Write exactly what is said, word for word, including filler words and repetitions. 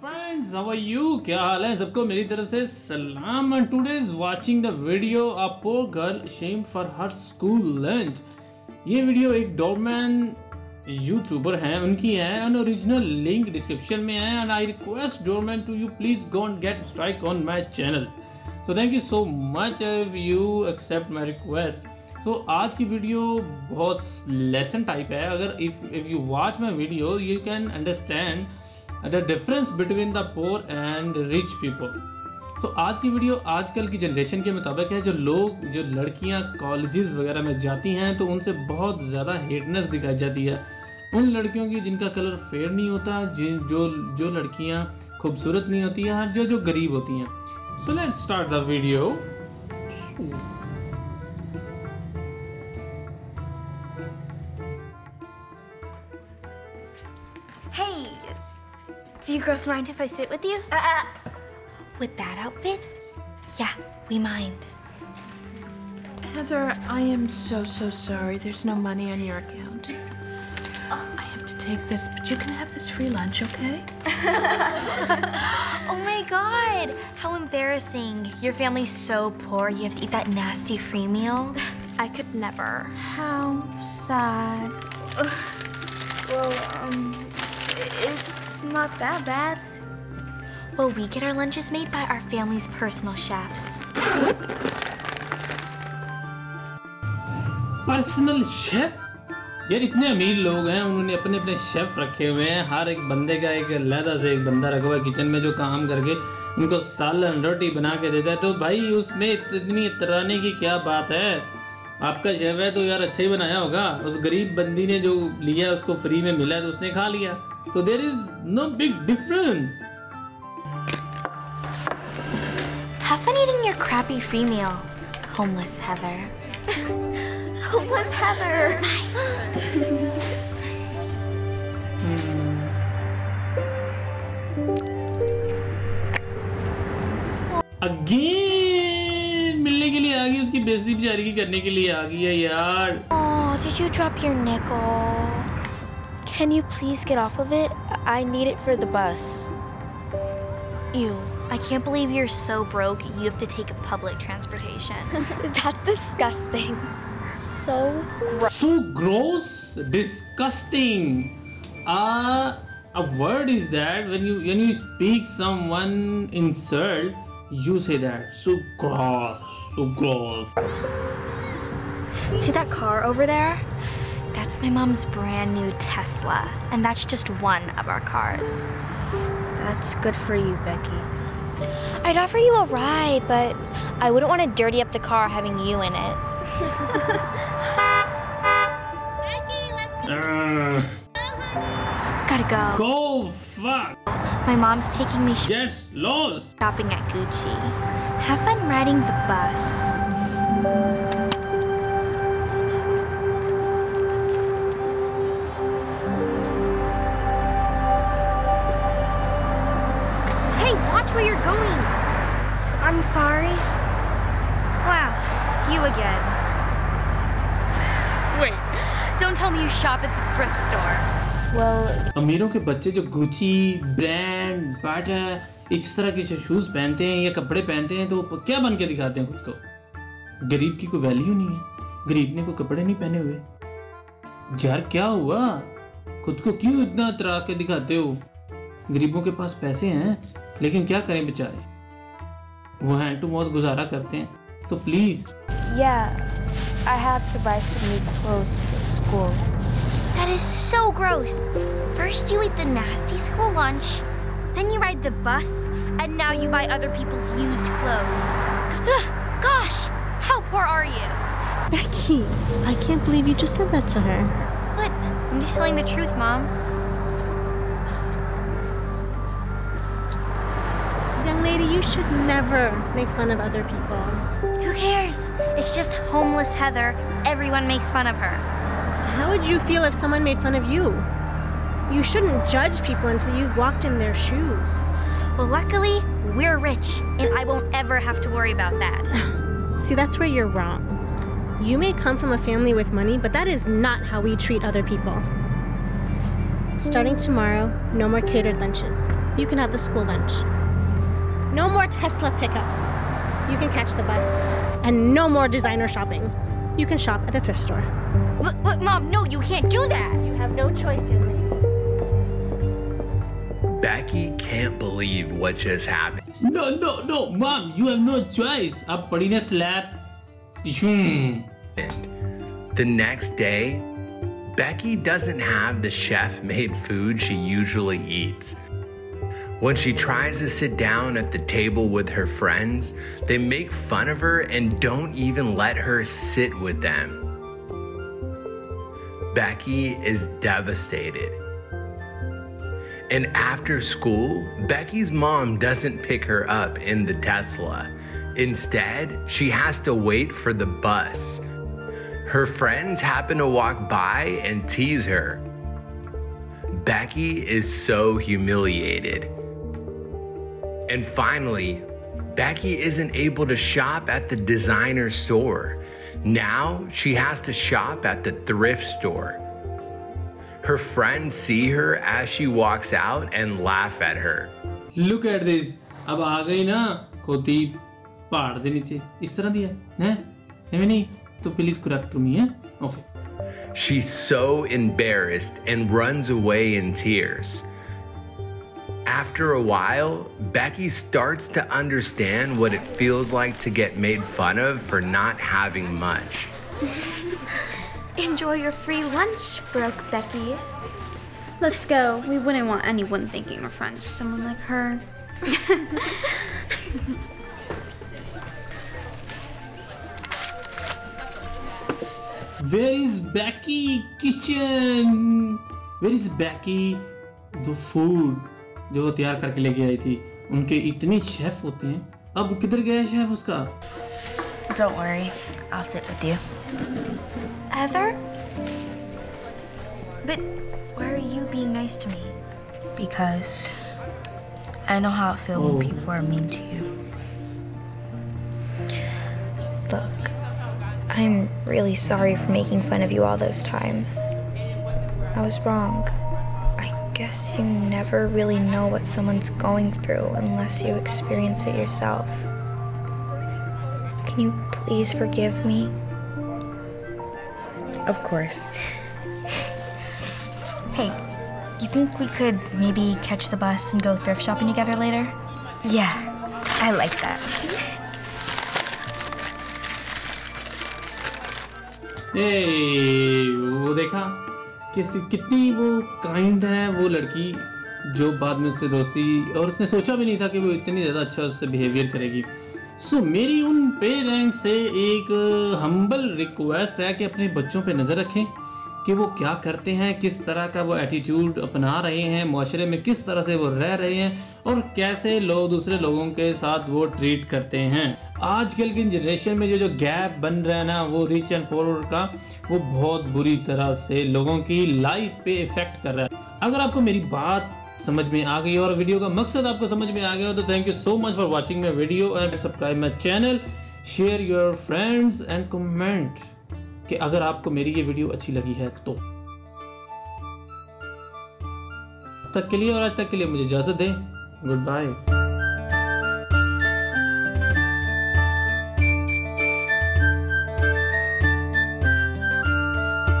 Friends how are you, क्या हाल है सबको, मेरी तरफ से सलाम। And today is watching the video a poor girl shamed for her school lunch. ये वीडियो एक डॉर्मैन यूट्यूबर हैं उनकी है, एंड ओरिजिनल लिंक डिस्क्रिप्शन में है। And I request Dorman to you, please don't get strike on my channel. So thank you so much if you accept my request. तो आज की वीडियो बहुत लेसन टाइप है। अगर if if you watch my video you can understand the difference between the poor and rich people. सो आज की video आजकल की जनरेशन के मुताबिक है। जो लोग जो लड़कियां कॉलेजेस वगैरह में जाती हैं तो उनसे बहुत ज़्यादा हेटनेस दिखाई जाती है। उन लड़कियों की जिनका कलर फेयर नहीं होता, जिन जो जो लड़कियां खूबसूरत नहीं होती हैं, जो जो गरीब होती हैं। So let's start the video. Do you girls mind if I sit with you? Uh, uh, with that outfit? Yeah, we mind. Heather, I am so, so sorry. There's no money on your account. Oh, I have to take this, but you can have this free lunch, okay? Oh my God, how embarrassing. Your family's so poor, you have to eat that nasty free meal. I could never. How sad. Ugh. Well, um, it's... It's not that bad. Well, we get our lunches made by our family's personal chefs. Personal chef? यार इतने अमीर लोग हैं, उन्होंने अपने अपने chef रखे हुए हैं। हर एक बंदे का एक अलग से एक बंदा रखा हुआ है किचन में, जो काम करके उनको सालन रोटी बना के देता है। तो भाई उसमें इतनी तराने की क्या बात है। आपका शेफ है तो यार अच्छा ही बनाया होगा। उस गरीब बंदी ने जो लिया उसको फ्री में मिला तो उसने खा लिया। So there is no big difference. Have fun eating your crappy free meal, homeless Heather. Homeless Heather. Again, मिलने के लिए आ गई, उसकी बेइज्जती बेचारी की करने के लिए आ गई है यार। Oh, did you drop your nickel? Can you please get off of it? I need it for the bus. Ew, I can't believe you're so broke you have to take public transportation. That's disgusting. So gross. So gross, disgusting. Uh, a word is that when you when you speak someone insult, you say that. So gross, so gross. Gross. See that car over there? That's my mom's brand new Tesla, and that's just one of our cars. That's good for you, Becky. I'd offer you a ride, but I wouldn't want to dirty up the car having you in it. Becky, let's go. Uh, Gotta go. Go fuck. My mom's taking me sh Gets lost. shopping at Gucci. Have fun riding the bus. Where you're going. I'm sorry. Wow, you again. Wait, don't tell me you shop at the thrift store. Well, अमीरों के बच्चे जो Gucci, brand, बाटा इस तरह के shoes पहनते हैं या कपड़े पहनते हैं तो क्या बन के दिखाते हैं खुद को। गरीब की कोई वैल्यू नहीं है। गरीब ने कोई कपड़े नहीं पहने हुए। यार क्या हुआ, खुद को क्यों इतना तरा के दिखाते हो। गरीबों के पास पैसे हैं लेकिन क्या करें बेचारे, वो हैंड टू माउथ गुजारा करते हैं। तो please Yeah, I had to buy some new clothes for school. That is so gross. First you eat the nasty school lunch, then you ride the bus, and now you buy other people's used clothes. Ugh, gosh, how poor are you? Becky, I can't believe you just said that to her. What? I'm just telling the truth, Mom. Lady, you should never make fun of other people. Who cares? It's just homeless Heather. Everyone makes fun of her. How would you feel if someone made fun of you? You shouldn't judge people until you've walked in their shoes. Well, luckily, we're rich, and I won't ever have to worry about that. See, that's where you're wrong. You may come from a family with money, but that is not how we treat other people. Starting tomorrow, no more catered lunches. You can have the school lunch. No more Tesla pickups. You can catch the bus. And no more designer shopping. You can shop at the thrift store. Look, look, Mom, no, you can't do that. You have no choice in me. Becky can't believe what just happened. No, no, no, Mom, you have no choice. I'm putting a slap. Hmm. The next day, Becky doesn't have the chef-made food she usually eats. When she tries to sit down at the table with her friends, they make fun of her and don't even let her sit with them. Becky is devastated. And after school, Becky's mom doesn't pick her up in the Tesla. Instead, she has to wait for the bus. Her friends happen to walk by and tease her. Becky is so humiliated. And finally, Becky isn't able to shop at the designer store. Now she has to shop at the thrift store. Her friends see her as she walks out and laugh at her. Look at this. Ab aa gayi na khoti paad de niche. Is tarah diya, na? Hai nahi? So please correct me, eh? Okay. She's so embarrassed and runs away in tears. After a while, Becky starts to understand what it feels like to get made fun of for not having much. Enjoy your free lunch, broke Becky. Let's go. We wouldn't want anyone thinking we're friends with someone like her. Where is Becky kitchen? Where is Becky? The food जो वो तैयार करके लेके आई थी. उनके इतने chef होते हैं. अब किधर गया शेफ उसका? Don't worry, I'll sit with you. Heather? But why are you being nice to me? Because I know how it feels oh. when people are mean to you. Look. I'm really sorry for making fun of you all those times. I was wrong. I guess you never really know what someone's going through unless you experience it yourself. Can you please forgive me? Of course. Hey, you think we could maybe catch the bus and go thrift shopping together later? Yeah, I like that. Hey, वो देखा किस कितनी वो kind है वो लड़की जो बाद में उससे दोस्ती और उसने सोचा भी नहीं था कि वो इतनी ज़्यादा अच्छा उससे behavior करेगी. So मेरी उन parents से एक humble request है कि अपने बच्चों पे नज़र रखें कि वो क्या करते हैं, किस तरह का वो attitude अपना रहे हैं, माशरे में किस तरह से वो रह रहे हैं और कैसे लोग दूसरे लोगों के साथ वो treat करते हैं. आजकल की जनरेशन में जो जो गैप बन रहा है ना वो रिच एंड पुअर का, वो बहुत बुरी तरह से लोगों की लाइफ पे इफेक्ट कर रहा है. अगर आपको मेरी बात समझ में आ गई और वीडियो का मकसद आपको समझ में आ गया हो तो thank you so much for watching my video and subscribe my channel, share your friends and comment कि अगर आपको मेरी ये वीडियो अच्छी लगी है तो. तब तक के लिए और आज तक के लिए मुझे इजाजत दें. Good bye.